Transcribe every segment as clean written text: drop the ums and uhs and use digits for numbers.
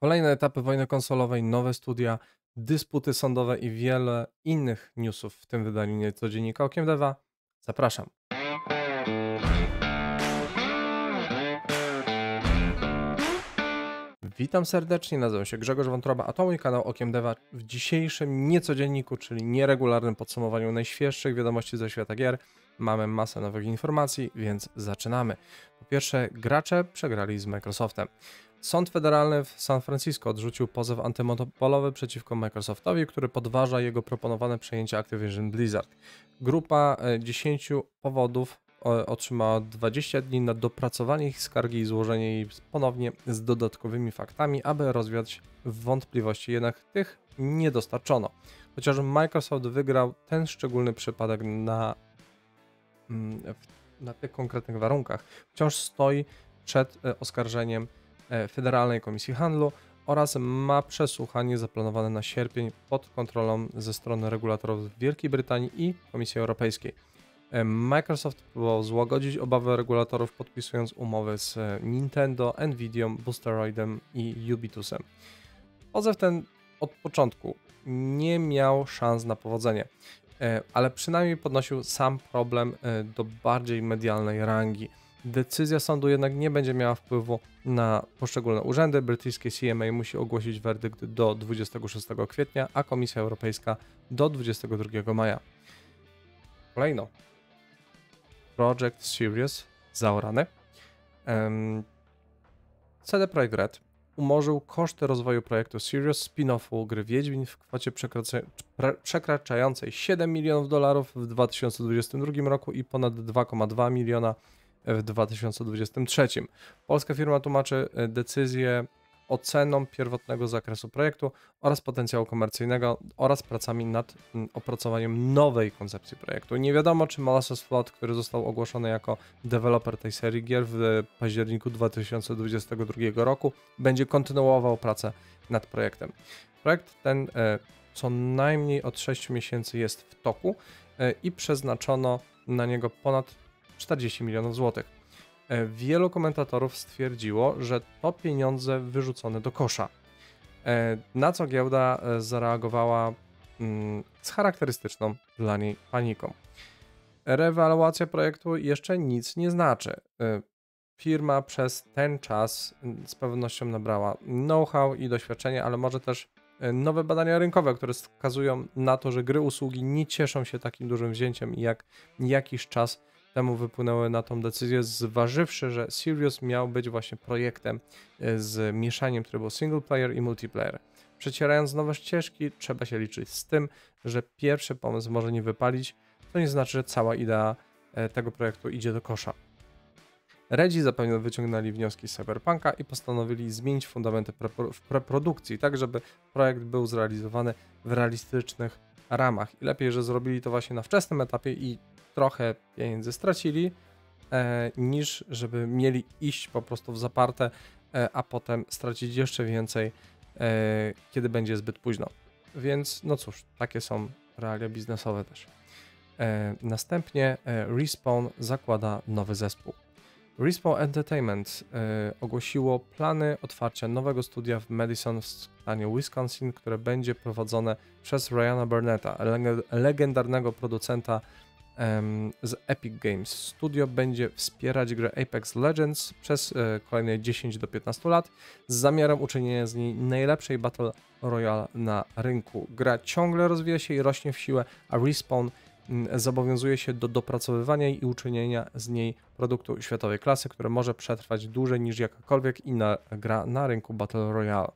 Kolejne etapy wojny konsolowej, nowe studia, dysputy sądowe i wiele innych newsów w tym wydaniu Niecodziennika Okiem Deva. Zapraszam. Witam serdecznie, nazywam się Grzegorz Wątroba, a to mój kanał Okiem Deva. W dzisiejszym niecodzienniku, czyli nieregularnym podsumowaniu najświeższych wiadomości ze świata gier, mamy masę nowych informacji, więc zaczynamy. Po pierwsze, gracze przegrali z Microsoftem. Sąd federalny w San Francisco odrzucił pozew antymonopolowy przeciwko Microsoftowi, który podważa jego proponowane przejęcie Activision Blizzard. Grupa 10 powodów otrzymała 20 dni na dopracowanie ich skargi i złożenie jej ponownie z dodatkowymi faktami, aby rozwiać wątpliwości, jednak tych nie dostarczono. Chociaż Microsoft wygrał ten szczególny przypadek na tych konkretnych warunkach, wciąż stoi przed oskarżeniem Federalnej Komisji Handlu oraz ma przesłuchanie zaplanowane na sierpień pod kontrolą ze strony regulatorów Wielkiej Brytanii i Komisji Europejskiej. Microsoft próbował złagodzić obawy regulatorów, podpisując umowy z Nintendo, Nvidią, Boosteroidem i Ubisoftem. Pozew ten od początku nie miał szans na powodzenie, ale przynajmniej podnosił sam problem do bardziej medialnej rangi. Decyzja sądu jednak nie będzie miała wpływu na poszczególne urzędy. Brytyjskie CMA musi ogłosić werdykt do 26 kwietnia, a Komisja Europejska do 22 maja. Kolejno. Project Sirius zaorany. CD Projekt Red umorzył koszty rozwoju projektu Sirius, spin-offu gry Wiedźmin, w kwocie przekraczającej $7 milionów w 2022 roku i ponad 2,2 miliona w 2023. Polska firma tłumaczy decyzję oceną pierwotnego zakresu projektu oraz potencjału komercyjnego oraz pracami nad opracowaniem nowej koncepcji projektu. Nie wiadomo, czy Molasses Flood, który został ogłoszony jako deweloper tej serii gier w październiku 2022 roku, będzie kontynuował pracę nad projektem. Projekt ten co najmniej od 6 miesięcy jest w toku i przeznaczono na niego ponad 40 milionów złotych. Wielu komentatorów stwierdziło, że to pieniądze wyrzucone do kosza, na co giełda zareagowała z charakterystyczną dla niej paniką. Rewaluacja projektu jeszcze nic nie znaczy. Firma przez ten czas z pewnością nabrała know-how i doświadczenie, ale może też nowe badania rynkowe, które wskazują na to, że gry usługi nie cieszą się takim dużym wzięciem, jak jakiś czas temu wypłynęły na tą decyzję, zważywszy, że Sirius miał być właśnie projektem z mieszaniem trybu single player i multiplayer. Przecierając nowe ścieżki, trzeba się liczyć z tym, że pierwszy pomysł może nie wypalić, to nie znaczy, że cała idea tego projektu idzie do kosza. Redzi zapewne wyciągnęli wnioski z Cyberpunka i postanowili zmienić fundamenty w preprodukcji, tak żeby projekt był zrealizowany w realistycznych ramach. I lepiej, że zrobili to właśnie na wczesnym etapie i trochę pieniędzy stracili, niż żeby mieli iść po prostu w zaparte, a potem stracić jeszcze więcej, kiedy będzie zbyt późno. Więc no cóż, takie są realia biznesowe też. Następnie Respawn zakłada nowy zespół. Respawn Entertainment ogłosiło plany otwarcia nowego studia w Madison w stanie Wisconsin, które będzie prowadzone przez Ryana Burnetta, legendarnego producenta z Epic Games. Studio będzie wspierać grę Apex Legends przez kolejne 10 do 15 lat z zamiarem uczynienia z niej najlepszej Battle Royale na rynku. Gra ciągle rozwija się i rośnie w siłę, a Respawn zobowiązuje się do dopracowywania i uczynienia z niej produktu światowej klasy, które może przetrwać dłużej niż jakakolwiek inna gra na rynku Battle Royale.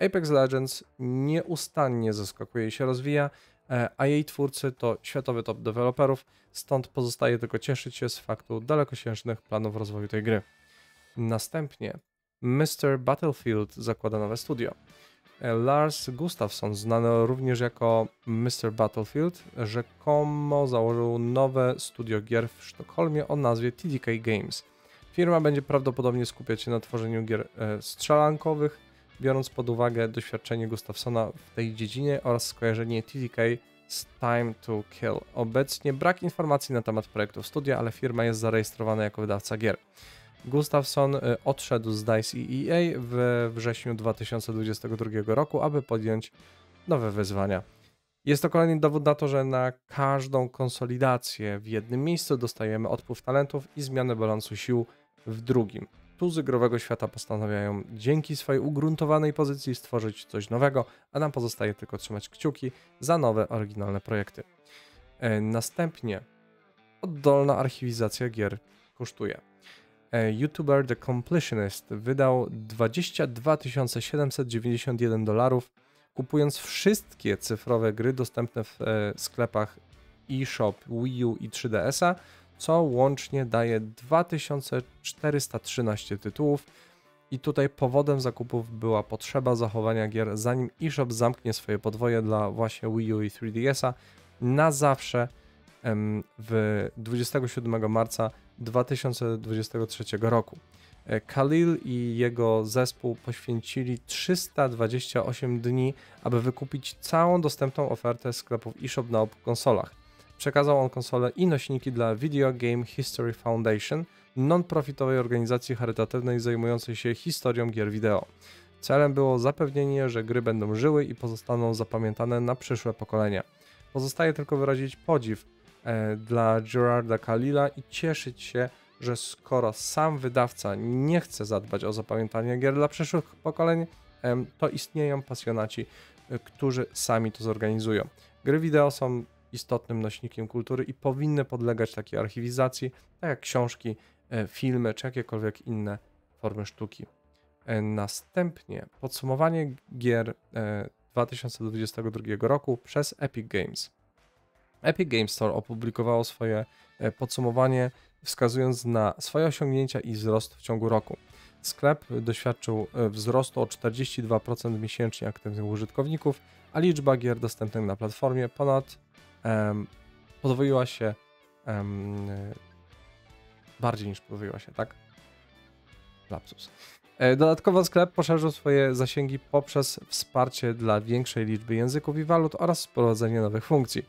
Apex Legends nieustannie zaskakuje i się rozwija, a jej twórcy to światowy top deweloperów, stąd pozostaje tylko cieszyć się z faktu dalekosiężnych planów rozwoju tej gry. Następnie Mr. Battlefield zakłada nowe studio. Lars Gustavsson, znany również jako Mr. Battlefield, rzekomo założył nowe studio gier w Sztokholmie o nazwie TDK Games. Firma będzie prawdopodobnie skupiać się na tworzeniu gier strzelankowych, biorąc pod uwagę doświadczenie Gustavssona w tej dziedzinie oraz skojarzenie TDK z Time to Kill. Obecnie brak informacji na temat projektów studia, ale firma jest zarejestrowana jako wydawca gier. Gustavsson odszedł z DICE i EA we wrześniu 2022 roku, aby podjąć nowe wyzwania. Jest to kolejny dowód na to, że na każdą konsolidację w jednym miejscu dostajemy odpływ talentów i zmianę balansu sił w drugim. Tuzy growego świata postanawiają dzięki swojej ugruntowanej pozycji stworzyć coś nowego, a nam pozostaje tylko trzymać kciuki za nowe, oryginalne projekty. Następnie oddolna archiwizacja gier kosztuje. YouTuber The Completionist wydał 22 791 dolarów, kupując wszystkie cyfrowe gry dostępne w sklepach eShop, Wii U i 3DS-a, co łącznie daje 2413 tytułów. I tutaj powodem zakupów była potrzeba zachowania gier, zanim eShop zamknie swoje podwoje dla właśnie Wii U i 3DS-a na zawsze w 27 marca 2023 roku. Khalil i jego zespół poświęcili 328 dni, aby wykupić całą dostępną ofertę sklepów eShop na obu konsolach. Przekazał on konsolę i nośniki dla Video Game History Foundation, non-profitowej organizacji charytatywnej zajmującej się historią gier wideo. Celem było zapewnienie, że gry będą żyły i pozostaną zapamiętane na przyszłe pokolenia. Pozostaje tylko wyrazić podziw dla Gerarda Khalila i cieszyć się, że skoro sam wydawca nie chce zadbać o zapamiętanie gier dla przyszłych pokoleń, to istnieją pasjonaci, którzy sami to zorganizują. Gry wideo są istotnym nośnikiem kultury i powinny podlegać takiej archiwizacji, tak jak książki, filmy czy jakiekolwiek inne formy sztuki. Następnie podsumowanie gier 2022 roku przez Epic Games. Epic Games Store opublikowało swoje podsumowanie, wskazując na swoje osiągnięcia i wzrost w ciągu roku. Sklep doświadczył wzrostu o 42% miesięcznie aktywnych użytkowników, a liczba gier dostępnych na platformie podwoiła się bardziej niż podwoiła się, tak? Lapsus. Dodatkowo sklep poszerzył swoje zasięgi poprzez wsparcie dla większej liczby języków i walut oraz wprowadzenie nowych funkcji,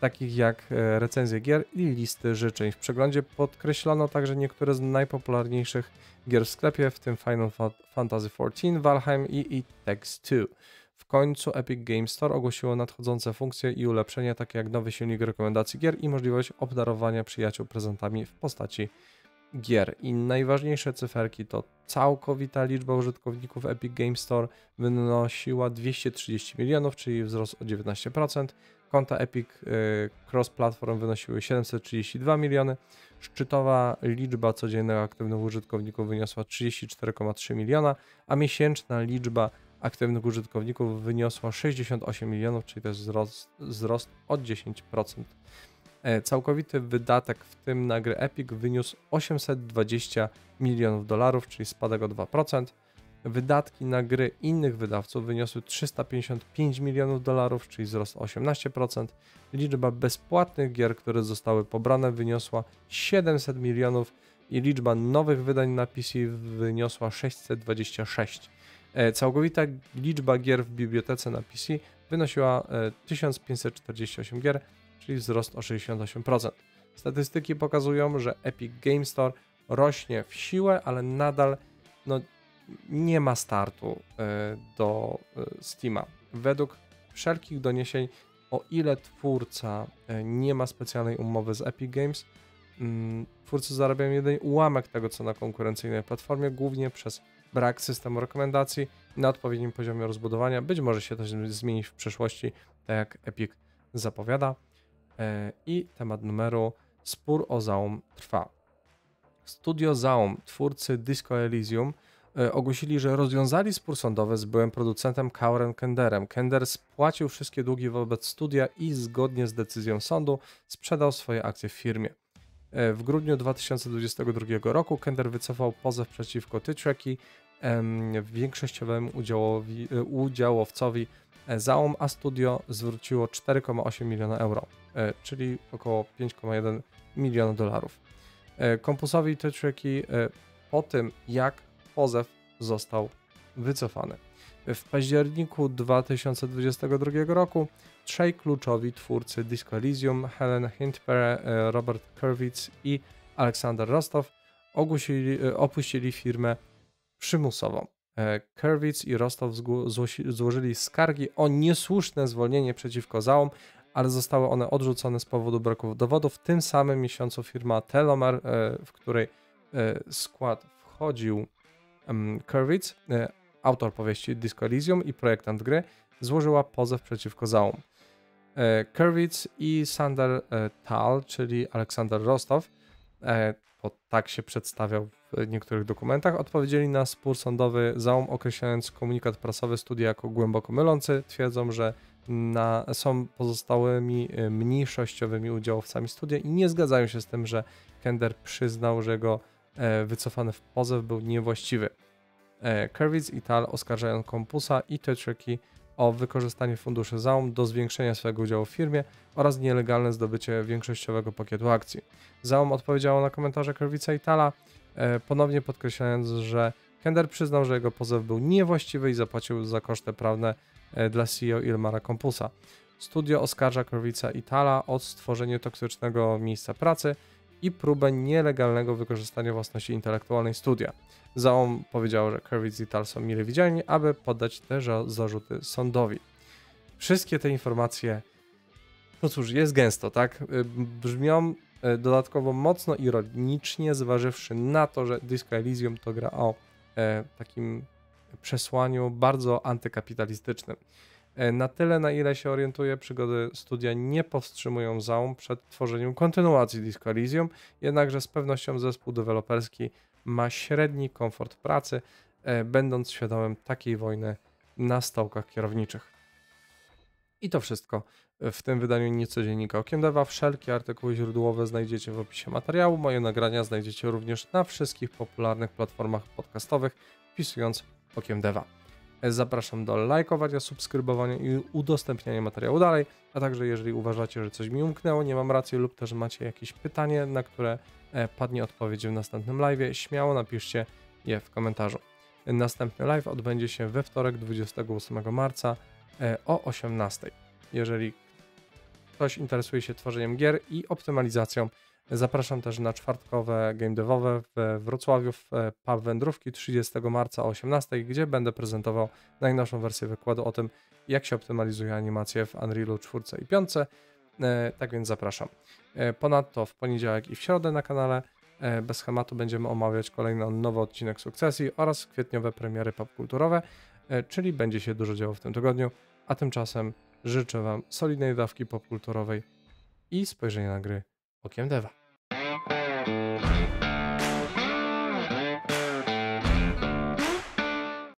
takich jak recenzje gier i listy życzeń. W przeglądzie podkreślono także niektóre z najpopularniejszych gier w sklepie, w tym Final Fantasy XIV, Valheim i It Takes Two. W końcu Epic Games Store ogłosiło nadchodzące funkcje i ulepszenia, takie jak nowy silnik rekomendacji gier i możliwość obdarowania przyjaciół prezentami w postaci gier. I najważniejsze cyferki to całkowita liczba użytkowników Epic Games Store wynosiła 230 milionów, czyli wzrost o 19%. Konta Epic Cross-Platform wynosiły 732 miliony. Szczytowa liczba codziennych aktywnych użytkowników wyniosła 34,3 miliona, a miesięczna liczba aktywnych użytkowników wyniosła 68 milionów, czyli to jest wzrost o 10%. Całkowity wydatek, w tym na gry Epic, wyniósł 820 milionów dolarów, czyli spadek o 2%. Wydatki na gry innych wydawców wyniosły 355 milionów dolarów, czyli wzrost o 18%. Liczba bezpłatnych gier, które zostały pobrane, wyniosła 700 milionów i liczba nowych wydań na PC wyniosła 626. Całkowita liczba gier w bibliotece na PC wynosiła 1548 gier, czyli wzrost o 68%. Statystyki pokazują, że Epic Games Store rośnie w siłę, ale nadal nie ma startu do Steama. Według wszelkich doniesień, o ile twórca nie ma specjalnej umowy z Epic Games, twórcy zarabiają jedynie ułamek tego, co na konkurencyjnej platformie, głównie przez brak systemu rekomendacji na odpowiednim poziomie rozbudowania. Być może się to zmieni w przyszłości, tak jak Epic zapowiada. I temat numeru: spór o Zaum trwa. Studio Zaum, twórcy Disco Elysium, ogłosili, że rozwiązali spór sądowy z byłym producentem Kaurem Kenderem. Kender spłacił wszystkie długi wobec studia i zgodnie z decyzją sądu sprzedał swoje akcje w firmie. W grudniu 2022 roku Kender wycofał pozew przeciwko Tyczekowi, większościowemu udziałowcowi Zaum, a studio zwróciło 4,8 miliona euro, czyli około 5,1 miliona dolarów. Kompusowi Tyczeki po tym, jak pozew został wycofany. W październiku 2022 roku trzej kluczowi twórcy Disco Elysium, Helen Hintpere, Robert Kurvitz i Aleksander Rostov, opuścili firmę przymusową. Kurvitz i Rostov złożyli skargi o niesłuszne zwolnienie przeciwko Zaum, ale zostały one odrzucone z powodu braku dowodów. W tym samym miesiącu firma Telomar, w której skład wchodził Kurvitz, autor powieści Disco Elysium i projektant gry, złożyła pozew przeciwko Zaum. Kurvitz i Sander Tal, czyli Aleksander Rostov, bo tak się przedstawiał w niektórych dokumentach, odpowiedzieli na spór sądowy Zaum, określając komunikat prasowy studia jako głęboko mylący. Twierdzą, że są pozostałymi mniejszościowymi udziałowcami studia i nie zgadzają się z tym, że Kender przyznał, że jego wycofany w pozew był niewłaściwy. Kurvitz i Tal oskarżają Kompusa i Tyczeki o wykorzystanie funduszy Zaum do zwiększenia swojego udziału w firmie oraz nielegalne zdobycie większościowego pakietu akcji. Zaum odpowiedziało na komentarze Kurvitza i Tala, ponownie podkreślając, że Kender przyznał, że jego pozew był niewłaściwy i zapłacił za koszty prawne dla CEO Ilmara Kompusa. Studio oskarża Kurvitza i Tala o stworzenie toksycznego miejsca pracy i próbę nielegalnego wykorzystania własności intelektualnej studia. Zaum powiedział, że Kurvitz i Tal są mile widziani, aby poddać te zarzuty sądowi. Wszystkie te informacje, no cóż, jest gęsto, tak? Brzmią dodatkowo mocno ironicznie, zważywszy na to, że Disco Elysium to gra o takim przesłaniu bardzo antykapitalistycznym. Na tyle, na ile się orientuje, przygody studia nie powstrzymują Zaum przed tworzeniem kontynuacji Disco Elysium, jednakże z pewnością zespół deweloperski ma średni komfort pracy, będąc świadomym takiej wojny na stołkach kierowniczych. I to wszystko w tym wydaniu Niecodziennika Okiem Deva. Wszelkie artykuły źródłowe znajdziecie w opisie materiału. Moje nagrania znajdziecie również na wszystkich popularnych platformach podcastowych, wpisując Okiem Deva. Zapraszam do lajkowania, subskrybowania i udostępniania materiału dalej, a także jeżeli uważacie, że coś mi umknęło, nie mam racji lub też macie jakieś pytanie, na które padnie odpowiedź w następnym live'ie, śmiało napiszcie je w komentarzu. Następny live odbędzie się we wtorek 28 marca o 18:00. Jeżeli ktoś interesuje się tworzeniem gier i optymalizacją, zapraszam też na czwartkowe game devowe w Wrocławiu w pub Wędrówki 30 marca o 18:00, gdzie będę prezentował najnowszą wersję wykładu o tym, jak się optymalizuje animacje w Unrealu 4 i 5. Tak więc zapraszam. Ponadto w poniedziałek i w środę na kanale Bez Schematu będziemy omawiać kolejny nowy odcinek Sukcesji oraz kwietniowe premiery popkulturowe, czyli będzie się dużo działo w tym tygodniu, a tymczasem życzę Wam solidnej dawki popkulturowej i spojrzenia na gry Okiem Deva.